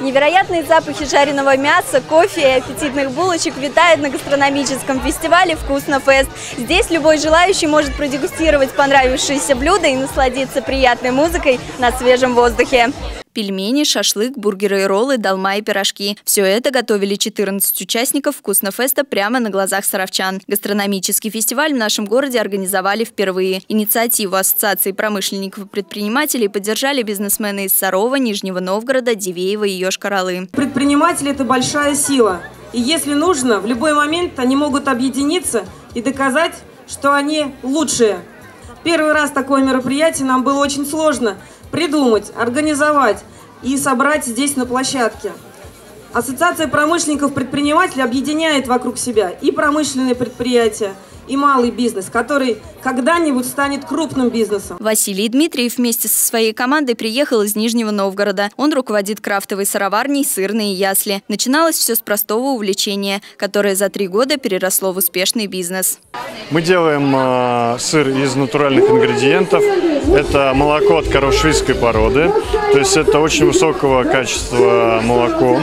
Невероятные запахи жареного мяса, кофе и аппетитных булочек витают на гастрономическом фестивале «Вкусно FEST». Здесь любой желающий может продегустировать понравившиеся блюда и насладиться приятной музыкой на свежем воздухе. Пельмени, шашлык, бургеры и роллы, долма и пирожки. Все это готовили 14 участников «Вкусно феста» прямо на глазах саровчан. Гастрономический фестиваль в нашем городе организовали впервые. Инициативу Ассоциации промышленников и предпринимателей поддержали бизнесмены из Сарова, Нижнего Новгорода, Дивеева и Йошкар-Олы. Предприниматели – это большая сила. И если нужно, в любой момент они могут объединиться и доказать, что они лучшие. Первый раз такое мероприятие нам было очень сложно придумать, организовать и собрать здесь на площадке. Ассоциация промышленников-предпринимателей объединяет вокруг себя и промышленные предприятия, и малый бизнес, который когда-нибудь станет крупным бизнесом. Василий Дмитриев вместе со своей командой приехал из Нижнего Новгорода. Он руководит крафтовой сыроварней, сырные ясли. Начиналось все с простого увлечения, которое за 3 года переросло в успешный бизнес. Мы делаем сыр из натуральных ингредиентов. Это молоко от карашистской породы, то есть это очень высокого качества молоко.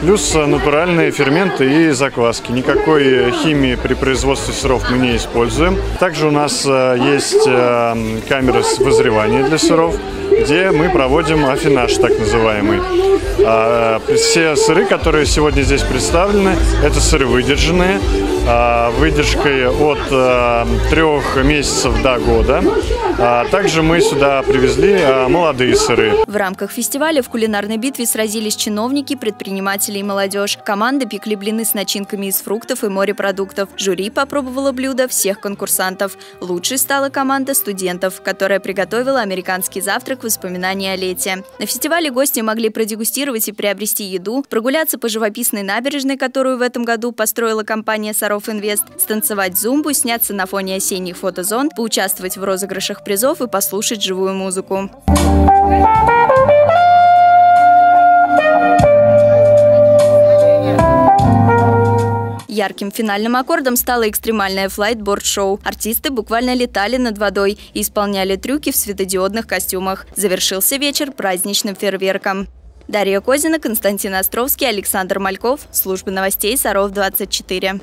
Плюс натуральные ферменты и закваски. Никакой химии при производстве сыров мы не используем. Также у нас есть камера вызревания для сыров, где мы проводим афинаж, так называемый. Все сыры, которые сегодня здесь представлены, это сыры выдержанные, выдержкой от 3 месяцев до года. Также мы сюда привезли молодые сыры. В рамках фестиваля в кулинарной битве сразились чиновники, предприниматели и молодежь. Команды пекли блины с начинками из фруктов и морепродуктов. Жюри попробовало блюда всех конкурсантов. Лучшей стала команда студентов, которая приготовила американский завтрак «Воспоминания о лете». На фестивале гости могли продегустировать и приобрести еду, прогуляться по живописной набережной, которую в этом году построила компания «СаровИнвест», станцевать зумбу, сняться на фоне осенних фотозон, поучаствовать в розыгрышах призов и послушать живую музыку. Ярким финальным аккордом стало экстремальное флайтборд-шоу. Артисты буквально летали над водой и исполняли трюки в светодиодных костюмах. Завершился вечер праздничным фейерверком. Дарья Козина, Константин Островский, Александр Мальков. Служба новостей «Саров-24».